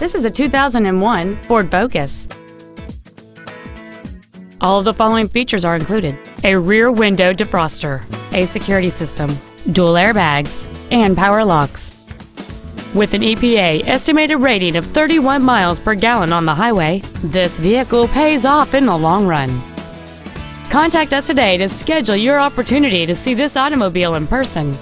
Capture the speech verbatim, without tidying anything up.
This is a two thousand one Ford Focus. All of the following features are included: a rear window defroster, a security system, dual airbags, and power locks. With an E P A estimated rating of thirty-one miles per gallon on the highway, this vehicle pays off in the long run. Contact us today to schedule your opportunity to see this automobile in person.